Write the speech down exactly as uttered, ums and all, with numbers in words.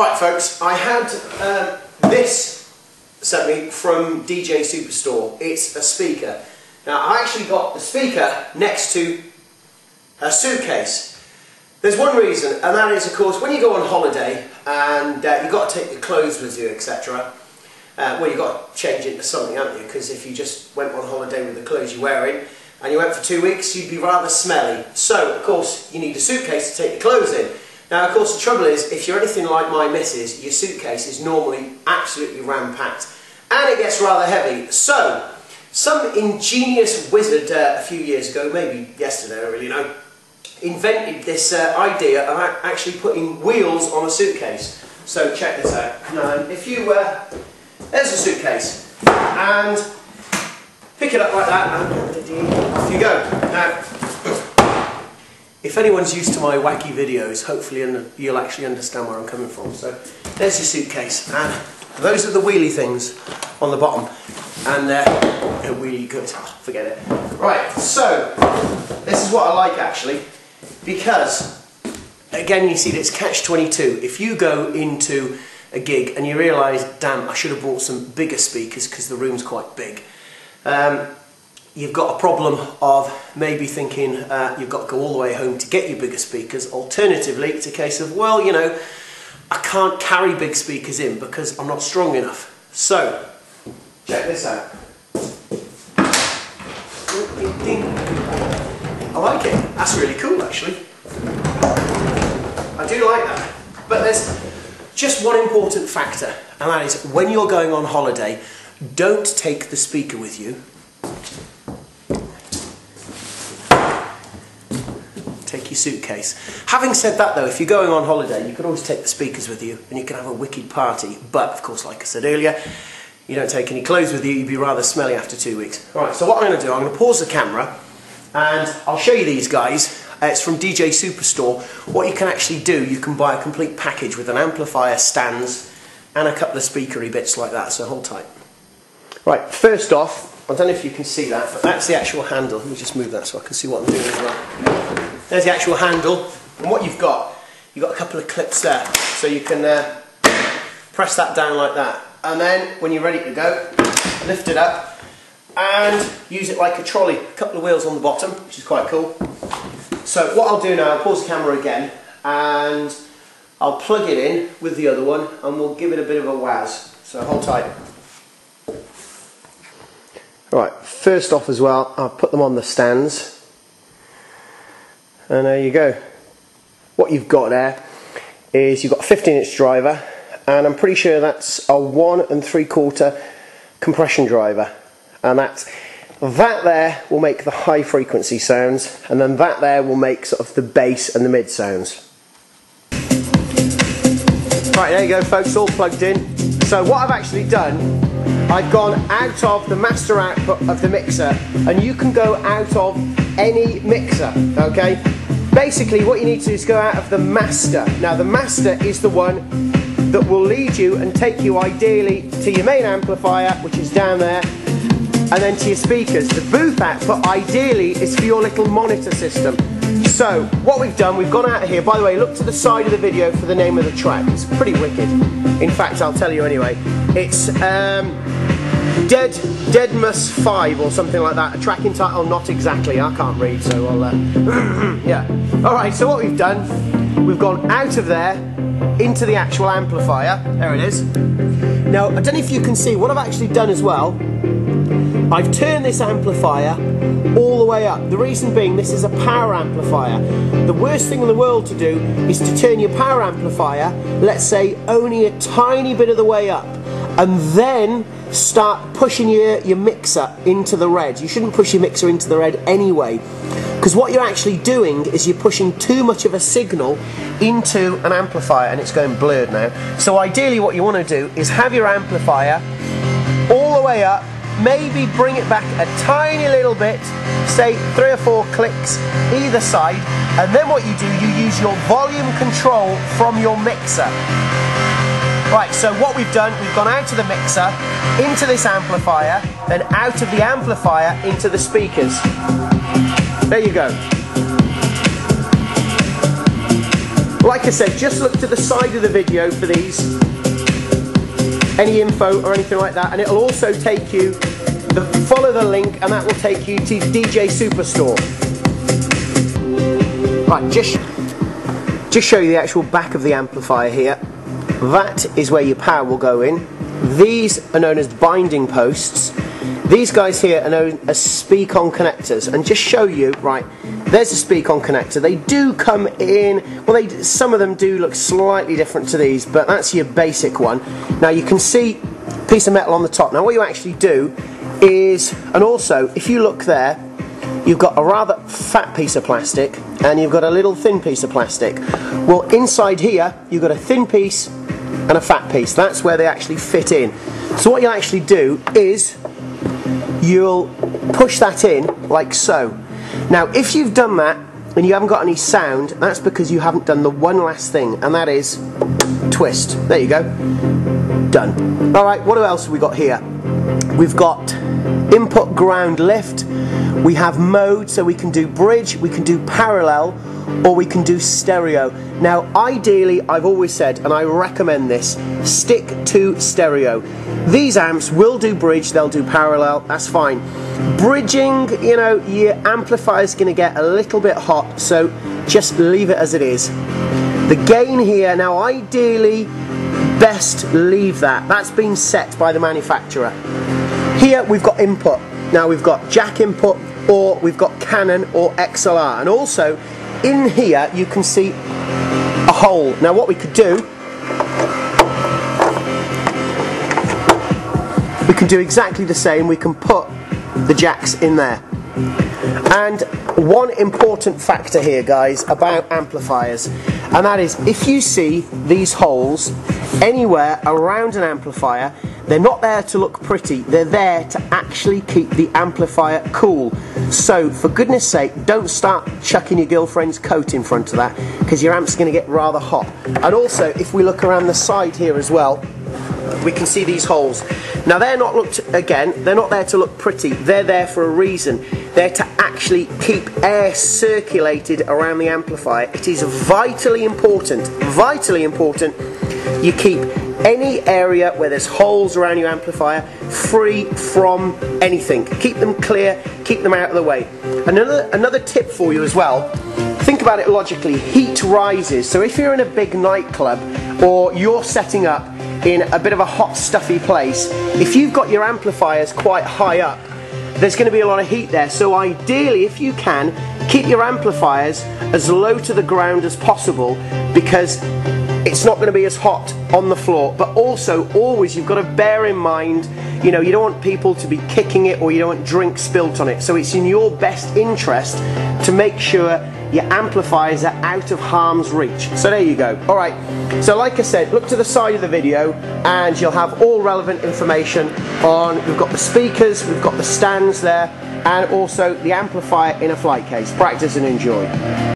Right folks, I had um, this sent me from D J Superstore. It's a speaker. Now I actually got the speaker next to a suitcase. There's one reason, and that is, of course, when you go on holiday and uh, you've got to take your clothes with you, et cetera. Uh, well, you've got to change it to something, haven't you? Because if you just went on holiday with the clothes you're wearing and you went for two weeks, you'd be rather smelly. So, of course, you need a suitcase to take your clothes in. Now, of course, the trouble is, if you're anything like my missus, your suitcase is normally absolutely ram-packed. And it gets rather heavy. So, some ingenious wizard uh, a few years ago, maybe yesterday, I really know, invented this uh, idea of actually putting wheels on a suitcase. So, check this out. Now, if you were... Uh, there's a suitcase. And pick it up like that, and off you go. Now... if anyone's used to my wacky videos, hopefully you'll actually understand where I'm coming from. So there's your suitcase, and those are the wheelie things on the bottom, and they're, they're really good. Oh, forget it. Right, so this is what I like actually, because again you see it's catch twenty-two. If you go into a gig and you realise, damn, I should have brought some bigger speakers because the room's quite big. Um, You've got a problem of maybe thinking uh, you've got to go all the way home to get your bigger speakers. Alternatively, it's a case of, well, you know, I can't carry big speakers in because I'm not strong enough. So, check this out. I like it. That's really cool, actually. I do like that. But there's just one important factor, and that is when you're going on holiday, don't take the speaker with you. Take your suitcase. Having said that though, if you're going on holiday, you can always take the speakers with you and you can have a wicked party. But of course, like I said earlier, you don't take any clothes with you, you'd be rather smelly after two weeks. Alright, so what I'm going to do, I'm going to pause the camera and I'll show you these guys. Uh, it's from D J Superstore. What you can actually do, you can buy a complete package with an amplifier, stands and a couple of speakery bits like that, so hold tight. Right, first off, I don't know if you can see that, but that's the actual handle. Let me just move that so I can see what I'm doing as well. There's the actual handle, and what you've got, you've got a couple of clips there, so you can uh, press that down like that. And then, when you're ready to go, lift it up, and use it like a trolley. A couple of wheels on the bottom, which is quite cool. So what I'll do now, I'll pause the camera again, and I'll plug it in with the other one, and we'll give it a bit of a wazz. So hold tight. Right, first off as well, I'll put them on the stands, and there you go. What you've got there is you've got a fifteen inch driver, and I'm pretty sure that's a one and three quarter compression driver, and that's, that there will make the high frequency sounds, and then that there will make sort of the bass and the mid sounds. Right, there you go folks, all plugged in. So what I've actually done, I've gone out of the master output of the mixer, and you can go out of any mixer, okay? Basically what you need to do is go out of the master. Now the master is the one that will lead you and take you ideally to your main amplifier, which is down there, and then to your speakers. The booth output ideally is for your little monitor system. So what we've done, we've gone out of here. By the way, look to the side of the video for the name of the track. It's pretty wicked. In fact, I'll tell you anyway. It's um, Dead Deadmau five or something like that. A track entitled Not Exactly. I can't read, so I'll... Uh, yeah. All right, so what we've done, we've gone out of there into the actual amplifier. There it is. Now, I don't know if you can see, what I've actually done as well, I've turned this amplifier all the way up. The reason being, this is a power amplifier. The worst thing in the world to do is to turn your power amplifier, let's say, only a tiny bit of the way up, and then start pushing your, your mixer into the red. You shouldn't push your mixer into the red anyway, because what you're actually doing is you're pushing too much of a signal into an amplifier, and it's going blurred now. So ideally what you want to do is have your amplifier all the way up, maybe bring it back a tiny little bit, say three or four clicks either side, and then what you do, you use your volume control from your mixer. Right, so what we've done, we've gone out of the mixer, into this amplifier, then out of the amplifier into the speakers. There you go. Like I said, just look to the side of the video for these, any info or anything like that, and it'll also take you, the, follow the link and that will take you to D J Superstore. Right, just, just show you the actual back of the amplifier here. That is where your power will go in. These are known as binding posts. These guys here are known as speak-on connectors, and just show you, right, there's a speak-on connector. They do come in, well, they, some of them do look slightly different to these, but that's your basic one. Now you can see a piece of metal on the top. Now what you actually do is, and also, if you look there, you've got a rather fat piece of plastic, and you've got a little thin piece of plastic. Well, inside here, you've got a thin piece and a fat piece. That's where they actually fit in. So what you'll actually do is, you'll push that in, like so. Now if you've done that and you haven't got any sound, that's because you haven't done the one last thing, and that is twist. There you go. Done. Alright, what else have we got here? We've got input ground lift, we have mode, so we can do bridge, we can do parallel, or we can do stereo. Now ideally, I've always said, and I recommend this, stick to stereo. These amps will do bridge, they'll do parallel, that's fine. Bridging, you know, your amplifier's going to get a little bit hot, so just leave it as it is. The gain here, now ideally, best leave that. That's been set by the manufacturer. Here we've got input. Now we've got jack input, or we've got Canon or X L R, and also in here you can see a hole. Now what we could do, we can do exactly the same, we can put the jacks in there. And one important factor here, guys, about amplifiers, and that is if you see these holes anywhere around an amplifier, they're not there to look pretty, they're there to actually keep the amplifier cool. So, for goodness sake, don't start chucking your girlfriend's coat in front of that, because your amp's going to get rather hot. And also, if we look around the side here as well, we can see these holes. Now they're not looked, again, they're not there to look pretty, they're there for a reason. They're to actually keep air circulated around the amplifier. It is vitally important, vitally important, you keep any area where there's holes around your amplifier free from anything. Keep them clear, keep them out of the way. Another, another tip for you as well, think about it logically, heat rises. So if you're in a big nightclub or you're setting up in a bit of a hot, stuffy place, if you've got your amplifiers quite high up, there's going to be a lot of heat there. So ideally, if you can, keep your amplifiers as low to the ground as possible, because it's not going to be as hot on the floor. But also, always, you've got to bear in mind, you know, you don't want people to be kicking it, or you don't want drink spilt on it. So it's in your best interest to make sure your amplifiers are out of harm's reach. So there you go. Alright, so like I said, look to the side of the video and you'll have all relevant information on, we've got the speakers, we've got the stands there, and also the amplifier in a flight case. Practice and enjoy.